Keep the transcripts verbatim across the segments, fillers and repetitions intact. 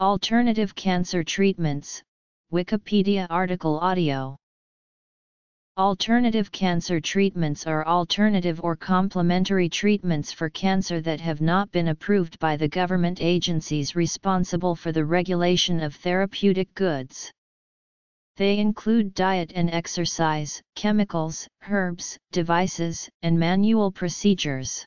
Alternative Cancer Treatments, Wikipedia article audio. Alternative cancer treatments are alternative or complementary treatments for cancer that have not been approved by the government agencies responsible for the regulation of therapeutic goods. They include diet and exercise, chemicals, herbs, devices, and manual procedures.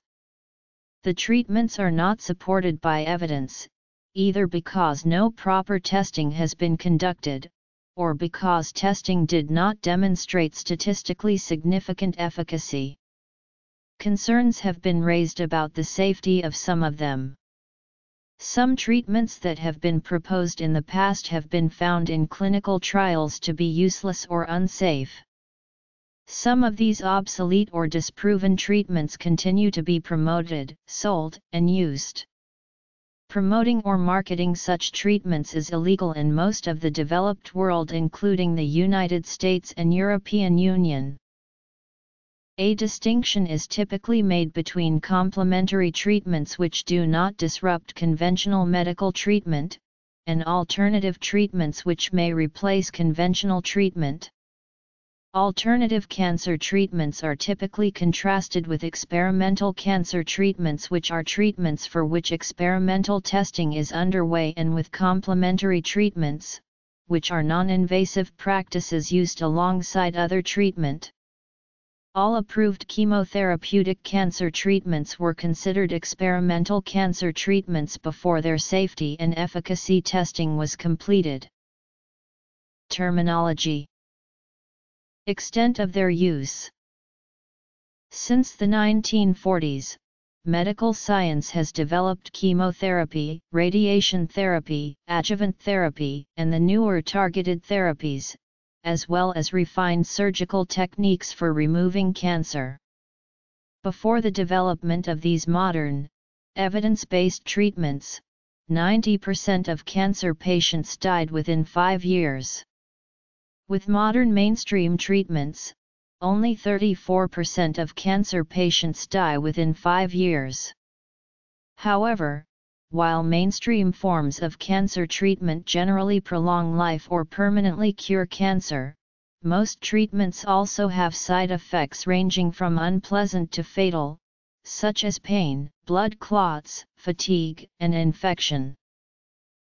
The treatments are not supported by evidence, either because no proper testing has been conducted, or because testing did not demonstrate statistically significant efficacy. Concerns have been raised about the safety of some of them. Some treatments that have been proposed in the past have been found in clinical trials to be useless or unsafe. Some of these obsolete or disproven treatments continue to be promoted, sold, and used. Promoting or marketing such treatments is illegal in most of the developed world, including the United States and European Union. A distinction is typically made between complementary treatments which do not disrupt conventional medical treatment, and alternative treatments which may replace conventional treatment. Alternative cancer treatments are typically contrasted with experimental cancer treatments, which are treatments for which experimental testing is underway, and with complementary treatments, which are non-invasive practices used alongside other treatment. All approved chemotherapeutic cancer treatments were considered experimental cancer treatments before their safety and efficacy testing was completed. Terminology. Extent of their use. Since the nineteen forties, medical science has developed chemotherapy, radiation therapy, adjuvant therapy, and the newer targeted therapies, as well as refined surgical techniques for removing cancer. Before the development of these modern, evidence-based treatments, ninety percent of cancer patients died within five years. With modern mainstream treatments, only thirty-four percent of cancer patients die within five years. However, while mainstream forms of cancer treatment generally prolong life or permanently cure cancer, most treatments also have side effects ranging from unpleasant to fatal, such as pain, blood clots, fatigue, and infection.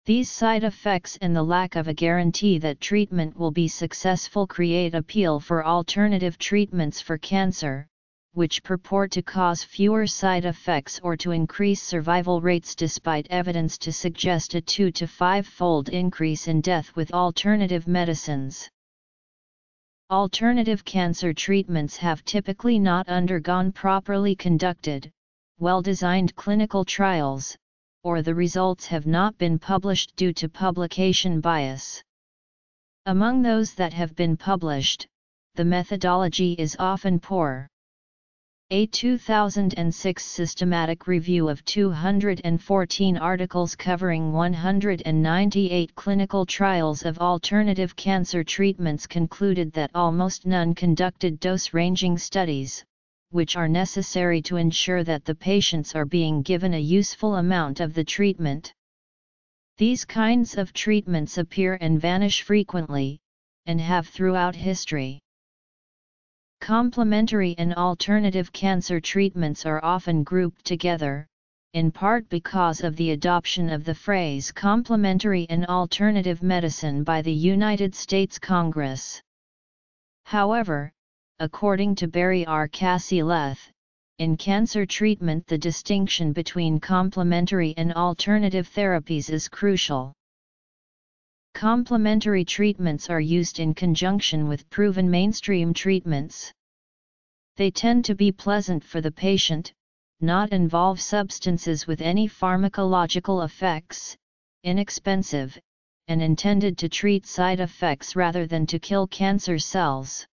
These side effects and the lack of a guarantee that treatment will be successful create appeal for alternative treatments for cancer, which purport to cause fewer side effects or to increase survival rates, despite evidence to suggest a two to five-fold increase in death with alternative medicines. Alternative cancer treatments have typically not undergone properly conducted, well-designed clinical trials, or the results have not been published due to publication bias. Among those that have been published, the methodology is often poor. A two thousand six systematic review of two hundred fourteen articles covering one hundred ninety-eight clinical trials of alternative cancer treatments concluded that almost none conducted dose-ranging studies, which are necessary to ensure that the patients are being given a useful amount of the treatment. These kinds of treatments appear and vanish frequently, and have throughout history. Complementary and alternative cancer treatments are often grouped together, in part because of the adoption of the phrase complementary and alternative medicine by the United States Congress. However, according to Barry R. Casileth, in cancer treatment the distinction between complementary and alternative therapies is crucial. Complementary treatments are used in conjunction with proven mainstream treatments. They tend to be pleasant for the patient, not involve substances with any pharmacological effects, inexpensive, and intended to treat side effects rather than to kill cancer cells.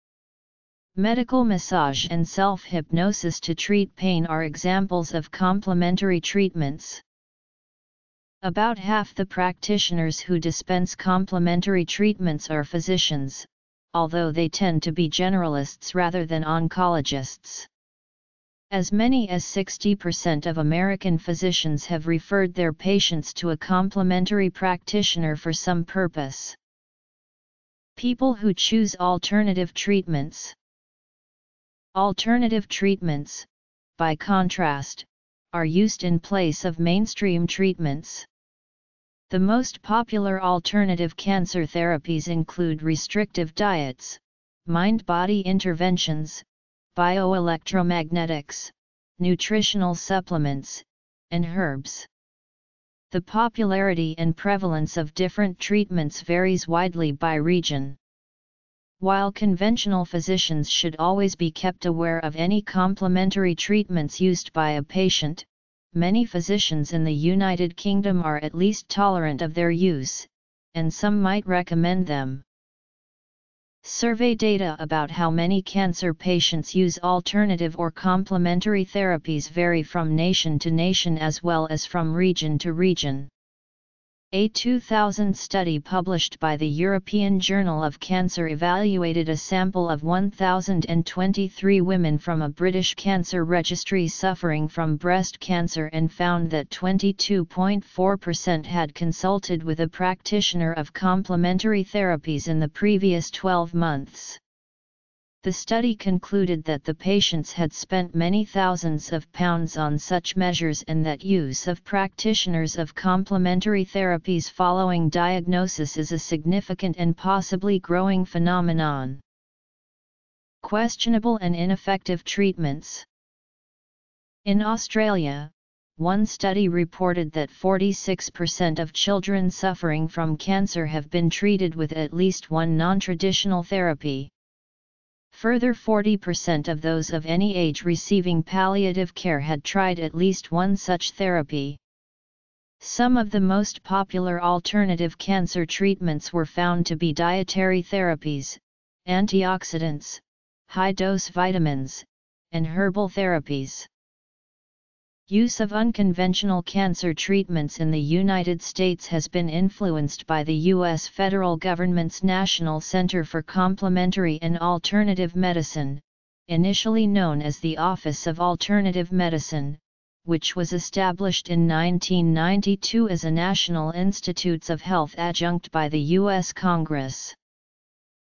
Medical massage and self-hypnosis to treat pain are examples of complementary treatments. About half the practitioners who dispense complementary treatments are physicians, although they tend to be generalists rather than oncologists. As many as sixty percent of American physicians have referred their patients to a complementary practitioner for some purpose. People who choose alternative treatments. Alternative treatments, by contrast, are used in place of mainstream treatments. The most popular alternative cancer therapies include restrictive diets, mind-body interventions, bioelectromagnetics, nutritional supplements, and herbs. The popularity and prevalence of different treatments varies widely by region. While conventional physicians should always be kept aware of any complementary treatments used by a patient, many physicians in the United Kingdom are at least tolerant of their use, and some might recommend them. Survey data about how many cancer patients use alternative or complementary therapies vary from nation to nation as well as from region to region. A two thousand study published by the European Journal of Cancer evaluated a sample of one thousand twenty-three women from a British cancer registry suffering from breast cancer and found that twenty-two point four percent had consulted with a practitioner of complementary therapies in the previous twelve months. The study concluded that the patients had spent many thousands of pounds on such measures and that use of practitioners of complementary therapies following diagnosis is a significant and possibly growing phenomenon. Questionable and ineffective treatments. In Australia, one study reported that forty-six percent of children suffering from cancer have been treated with at least one non-traditional therapy. Further, forty percent of those of any age receiving palliative care had tried at least one such therapy. Some of the most popular alternative cancer treatments were found to be dietary therapies, antioxidants, high-dose vitamins, and herbal therapies. Use of unconventional cancer treatments in the United States has been influenced by the U S federal government's National Center for Complementary and Alternative Medicine, initially known as the Office of Alternative Medicine, which was established in nineteen ninety-two as a National Institutes of Health adjunct by the U S Congress.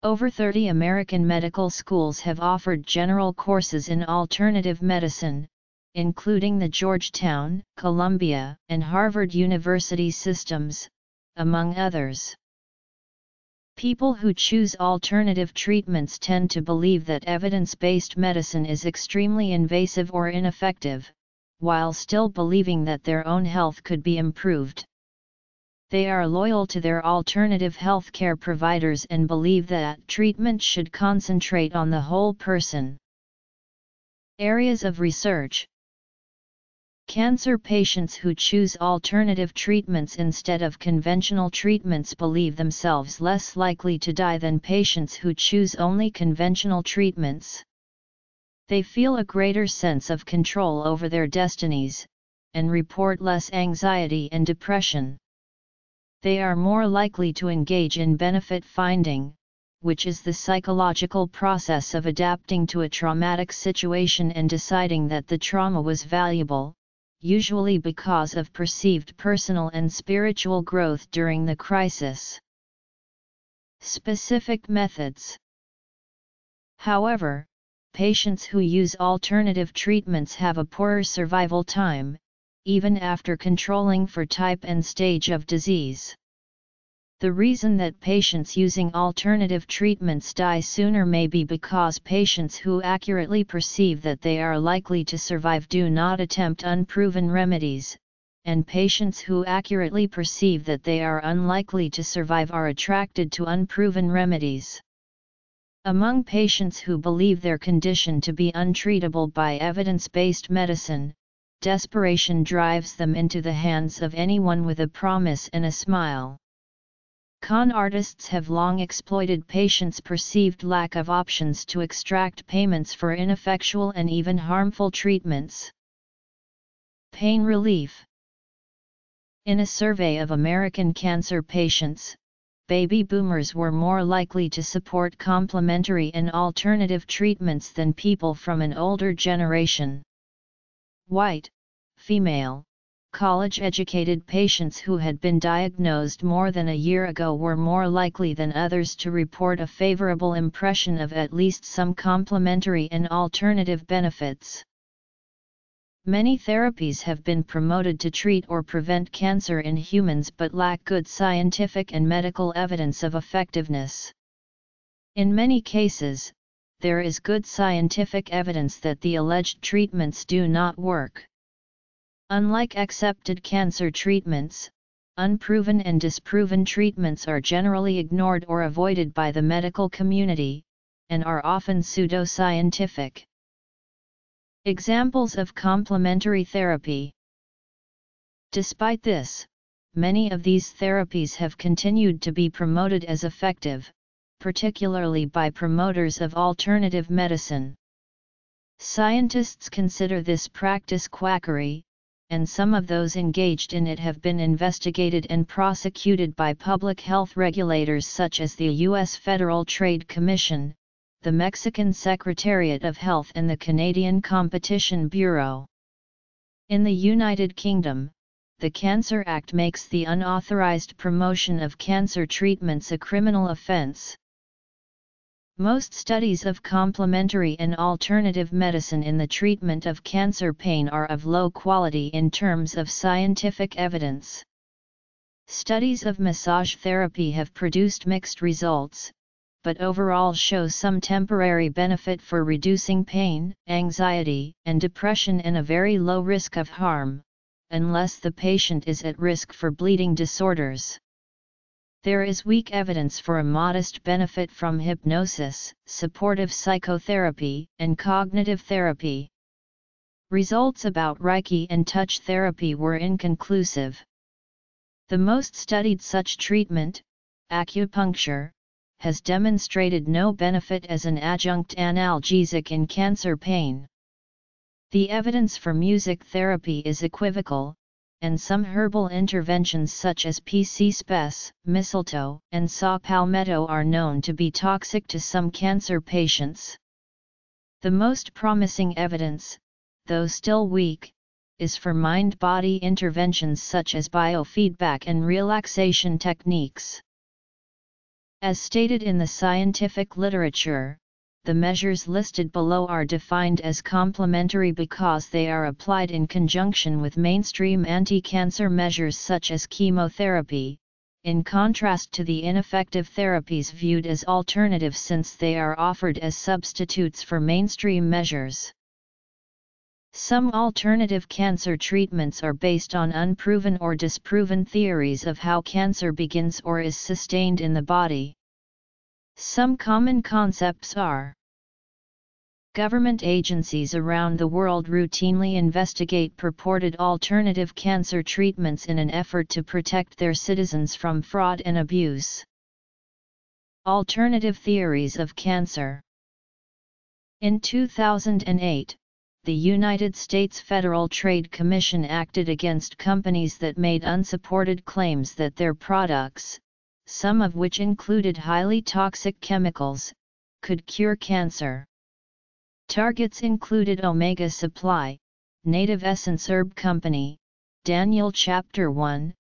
Over thirty American medical schools have offered general courses in alternative medicine, including the Georgetown, Columbia, and Harvard University systems, among others. People who choose alternative treatments tend to believe that evidence-based medicine is extremely invasive or ineffective, while still believing that their own health could be improved. They are loyal to their alternative healthcare providers and believe that treatment should concentrate on the whole person. Areas of research. Cancer patients who choose alternative treatments instead of conventional treatments believe themselves less likely to die than patients who choose only conventional treatments. They feel a greater sense of control over their destinies, and report less anxiety and depression. They are more likely to engage in benefit finding, which is the psychological process of adapting to a traumatic situation and deciding that the trauma was valuable, usually because of perceived personal and spiritual growth during the crisis. Specific methods. However, patients who use alternative treatments have a poorer survival time, even after controlling for type and stage of disease. The reason that patients using alternative treatments die sooner may be because patients who accurately perceive that they are likely to survive do not attempt unproven remedies, and patients who accurately perceive that they are unlikely to survive are attracted to unproven remedies. Among patients who believe their condition to be untreatable by evidence-based medicine, desperation drives them into the hands of anyone with a promise and a smile. Con artists have long exploited patients' perceived lack of options to extract payments for ineffectual and even harmful treatments. Pain relief. In a survey of American cancer patients, baby boomers were more likely to support complementary and alternative treatments than people from an older generation. white, female, college-educated patients who had been diagnosed more than a year ago were more likely than others to report a favorable impression of at least some complementary and alternative benefits. Many therapies have been promoted to treat or prevent cancer in humans but lack good scientific and medical evidence of effectiveness. In many cases, there is good scientific evidence that the alleged treatments do not work. Unlike accepted cancer treatments, unproven and disproven treatments are generally ignored or avoided by the medical community, and are often pseudoscientific. Examples of complementary therapy. Despite this, many of these therapies have continued to be promoted as effective, particularly by promoters of alternative medicine. Scientists consider this practice quackery, and some of those engaged in it have been investigated and prosecuted by public health regulators such as the U S Federal Trade Commission, the Mexican Secretariat of Health and the Canadian Competition Bureau. In the United Kingdom, the Cancer Act makes the unauthorized promotion of cancer treatments a criminal offense. Most studies of complementary and alternative medicine in the treatment of cancer pain are of low quality in terms of scientific evidence. Studies of massage therapy have produced mixed results, but overall show some temporary benefit for reducing pain, anxiety, and depression and a very low risk of harm, unless the patient is at risk for bleeding disorders. There is weak evidence for a modest benefit from hypnosis, supportive psychotherapy, and cognitive therapy. Results about Reiki and touch therapy were inconclusive. The most studied such treatment, acupuncture, has demonstrated no benefit as an adjunct analgesic in cancer pain. The evidence for music therapy is equivocal, and some herbal interventions such as P C Spes, mistletoe, and saw palmetto are known to be toxic to some cancer patients. The most promising evidence, though still weak, is for mind-body interventions such as biofeedback and relaxation techniques. As stated in the scientific literature, the measures listed below are defined as complementary because they are applied in conjunction with mainstream anti-cancer measures such as chemotherapy, in contrast to the ineffective therapies viewed as alternatives since they are offered as substitutes for mainstream measures. Some alternative cancer treatments are based on unproven or disproven theories of how cancer begins or is sustained in the body. Some common concepts are: government agencies around the world routinely investigate purported alternative cancer treatments in an effort to protect their citizens from fraud and abuse. Alternative theories of cancer. In two thousand eight, the United States Federal Trade Commission acted against companies that made unsupported claims that their products, some of which included highly toxic chemicals, could cure cancer. Targets included Omega Supply, Native Essence Herb Company, Daniel Chapter one,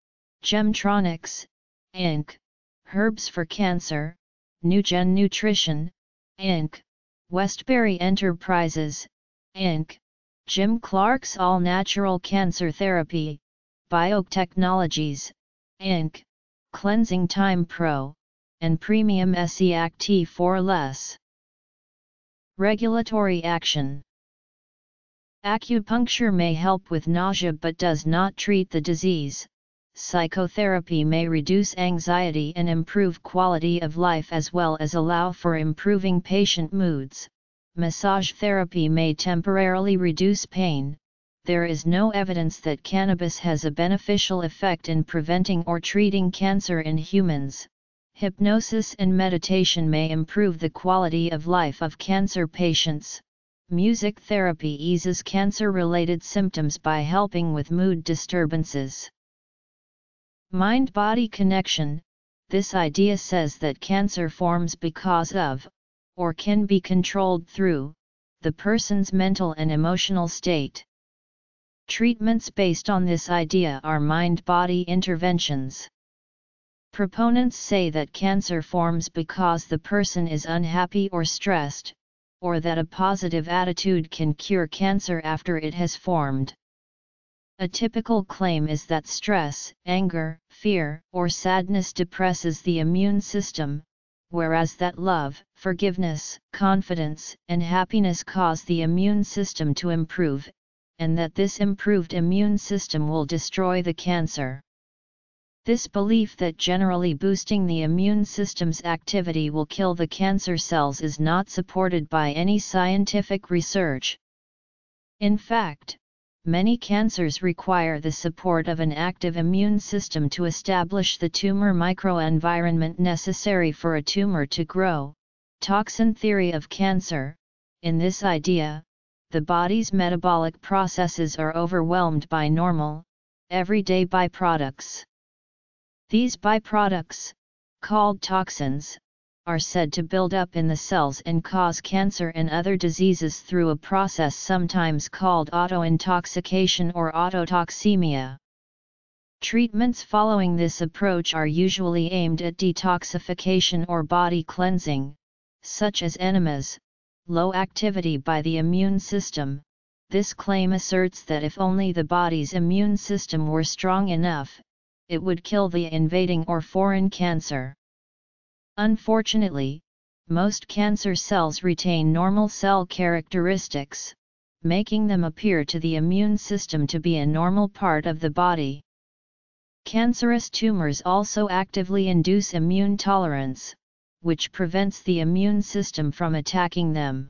Gemtronics, Incorporated, Herbs for Cancer, NuGen Nutrition, Incorporated, Westbury Enterprises, Incorporated, Jim Clark's All Natural Cancer Therapy, Biotechnologies, Incorporated, Cleansing Time Pro, and Premium S E A C T for Less. Regulatory action. Acupuncture may help with nausea but does not treat the disease. Psychotherapy may reduce anxiety and improve quality of life as well as allow for improving patient moods. Massage therapy may temporarily reduce pain. There is no evidence that cannabis has a beneficial effect in preventing or treating cancer in humans. Hypnosis and meditation may improve the quality of life of cancer patients. Music therapy eases cancer-related symptoms by helping with mood disturbances. Mind-body connection. This idea says that cancer forms because of, or can be controlled through, the person's mental and emotional state. Treatments based on this idea are mind-body interventions. Proponents say that cancer forms because the person is unhappy or stressed, or that a positive attitude can cure cancer after it has formed. A typical claim is that stress, anger, fear, or sadness depresses the immune system, whereas that love, forgiveness, confidence, and happiness cause the immune system to improve, and that this improved immune system will destroy the cancer. This belief that generally boosting the immune system's activity will kill the cancer cells is not supported by any scientific research. In fact, many cancers require the support of an active immune system to establish the tumor microenvironment necessary for a tumor to grow. Toxin theory of cancer. In this idea, the body's metabolic processes are overwhelmed by normal, everyday byproducts. These byproducts, called toxins, are said to build up in the cells and cause cancer and other diseases through a process sometimes called autointoxication or autotoxemia. Treatments following this approach are usually aimed at detoxification or body cleansing, such as enemas, low activity by the immune system. This claim asserts that if only the body's immune system were strong enough, it would kill the invading or foreign cancer. Unfortunately, most cancer cells retain normal cell characteristics, making them appear to the immune system to be a normal part of the body. Cancerous tumors also actively induce immune tolerance, which prevents the immune system from attacking them.